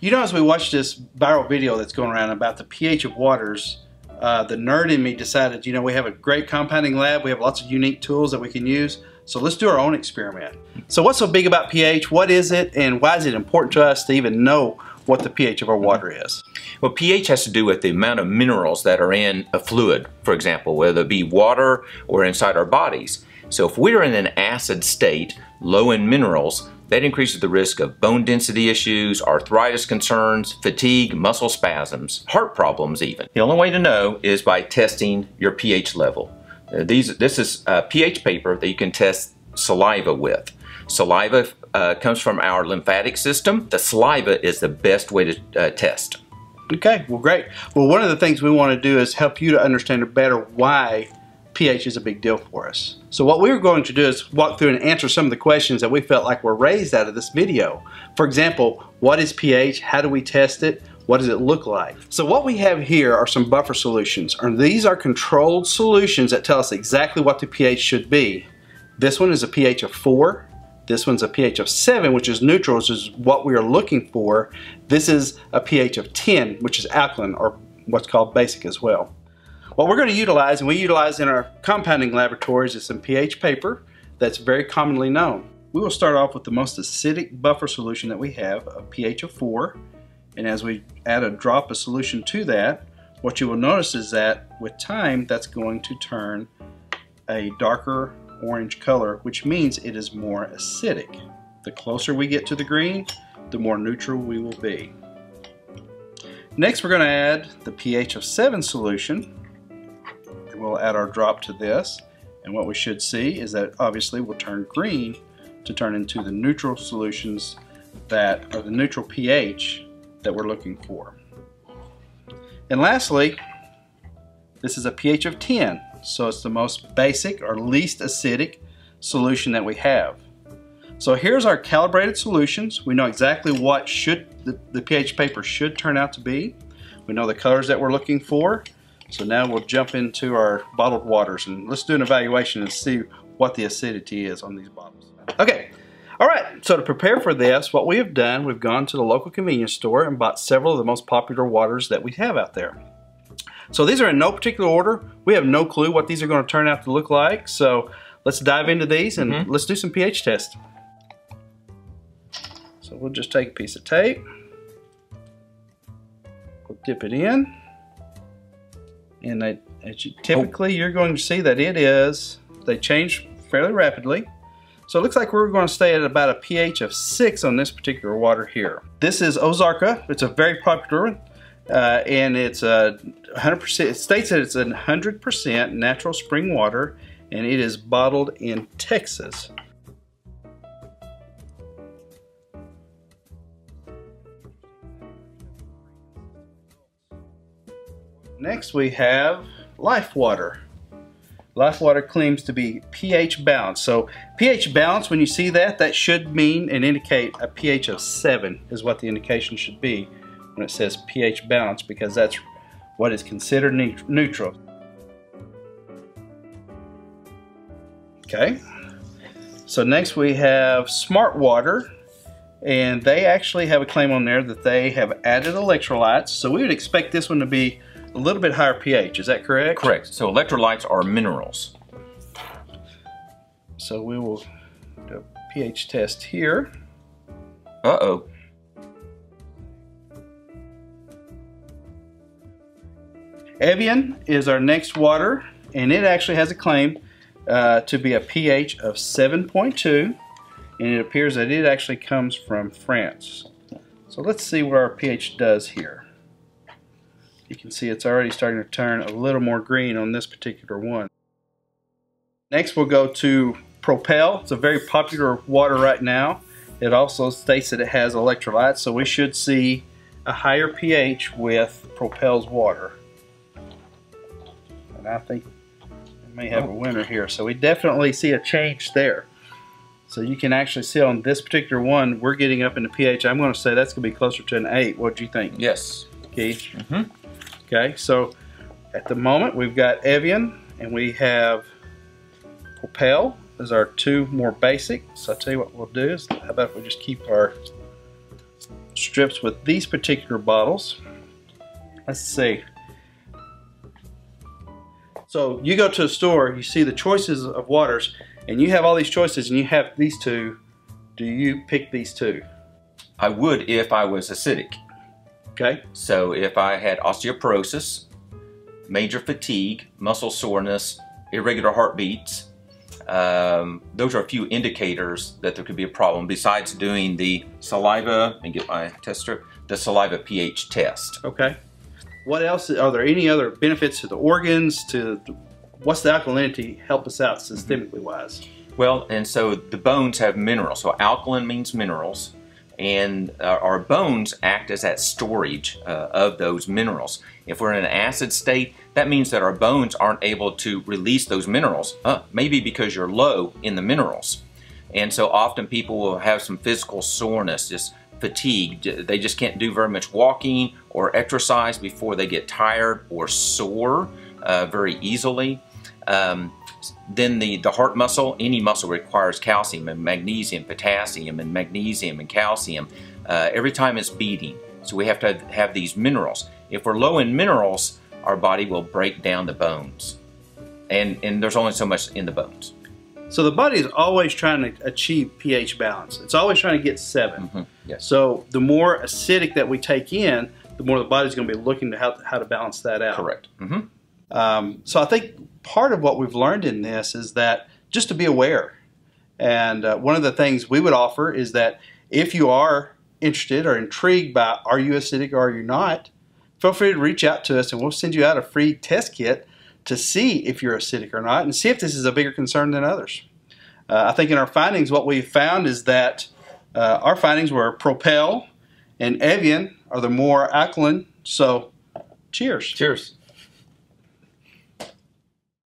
You know, as we watched this viral video that's going around about the pH of waters, the nerd in me decided, you know, we have a great compounding lab. We have lots of unique tools that we can use. So let's do our own experiment. So what's so big about pH? What is it? And why is it important to us to even know what the pH of our water is? Well, pH has to do with the amount of minerals that are in a fluid, for example, whether it be water or inside our bodies. So if we're in an acid state, low in minerals, that increases the risk of bone density issues, arthritis concerns, fatigue, muscle spasms, heart problems even. The only way to know is by testing your pH level. This is a pH paper that you can test saliva with. Saliva comes from our lymphatic system. The saliva is the best way to test. Okay, well great. Well, one of the things we want to do is help you to understand better why pH is a big deal for us. So what we're going to do is walk through and answer some of the questions that we felt like were raised out of this video. For example, what is pH? How do we test it? What does it look like? So what we have here are some buffer solutions, and these are controlled solutions that tell us exactly what the pH should be. This one is a pH of 4. This one's a pH of 7, which is neutral, which is what we are looking for. This is a pH of 10, which is alkaline, or what's called basic as well. What we're going to utilize, and we utilize in our compounding laboratories, is some pH paper that's very commonly known. We will start off with the most acidic buffer solution that we have, a pH of 4. And as we add a drop of solution to that, what you will notice is that with time, that's going to turn a darker orange color, which means it is more acidic. The closer we get to the green, the more neutral we will be. Next, we're going to add the pH of 7 solution. We'll add our drop to this, and what we should see is that obviously will turn green to turn into the neutral solutions that are the neutral pH that we're looking for. And lastly, this is a pH of 10, so it's the most basic or least acidic solution that we have. So here's our calibrated solutions. We know exactly what the pH paper should turn out to be. We know the colors that we're looking for. So now we'll jump into our bottled waters, and let's do an evaluation and see what the acidity is on these bottles. Okay. All right, so to prepare for this, what we have done, we've gone to the local convenience store and bought several of the most popular waters that we have out there. So these are in no particular order. We have no clue what these are going to turn out to look like. So let's dive into these and let's do some pH tests. So we'll just take a piece of tape. We'll dip it in. And typically you're going to see that it is, they change fairly rapidly. So it looks like we're going to stay at about a pH of 6 on this particular water here. This is Ozarka. It's a very popular one, and it's 100%. It states that it's 100% natural spring water, and it is bottled in Texas. Next we have Life wtr. Life wtr claims to be pH balanced. So pH balanced, when you see that, that should mean and indicate a pH of 7 is what the indication should be when it says pH balanced, because that's what is considered neutral. Okay, so next we have Smart water, and they actually have a claim on there that they have added electrolytes. So we would expect this one to be a little bit higher pH, is that correct? Correct. So electrolytes are minerals. So we will do a pH test here. Uh-oh. Evian is our next water, and it actually has a claim to be a pH of 7.2, and it appears that it actually comes from France. So let's see what our pH does here. You can see it's already starting to turn a little more green on this particular one. Next we'll go to Propel. It's a very popular water right now. It also states that it has electrolytes, so we should see a higher pH with Propel's water. And I think we may have a winner here. So we definitely see a change there. So you can actually see on this particular one, we're getting up in the pH. I'm going to say that's going to be closer to an 8. What do you think? Yes. Keith? Mm-hmm. Okay, so at the moment we've got Evian and we have Propel as our two more basic. So I'll tell you what we'll do is, how about we just keep our strips with these particular bottles. Let's see. So you go to a store, you see the choices of waters, and you have all these choices, and you have these two. Do you pick these two? I would if I was acidic. Okay. So if I had osteoporosis, major fatigue, muscle soreness, irregular heartbeats, those are a few indicators that there could be a problem, besides doing the saliva, and get my tester, the saliva pH test. Okay. What else, are there any other benefits to the organs, to the, what's the alkalinity help us out systemically wise? Well, and so the bones have minerals, so alkaline means minerals, and our bones act as that storage of those minerals. If we're in an acid state, that means that our bones aren't able to release those minerals, maybe because you're low in the minerals. And so often people will have some physical soreness, just fatigued. They just can't do very much walking or exercise before they get tired or sore very easily. Then the heart muscle, any muscle requires calcium and magnesium, potassium and magnesium and calcium every time it's beating. So we have to have these minerals. If we're low in minerals, our body will break down the bones. And there's only so much in the bones. So the body is always trying to achieve pH balance. It's always trying to get 7. Mm-hmm. Yes. So the more acidic that we take in, the more the body's going to be looking to how to balance that out. Correct. Mm-hmm. So I think part of what we've learned in this is that just to be aware. And one of the things we would offer is that if you are interested or intrigued by are you acidic or are you not, feel free to reach out to us and we'll send you out a free test kit to see if you're acidic or not and see if this is a bigger concern than others. I think in our findings, what we found is that our findings were Propel and Evian are the more alkaline. So cheers. Cheers.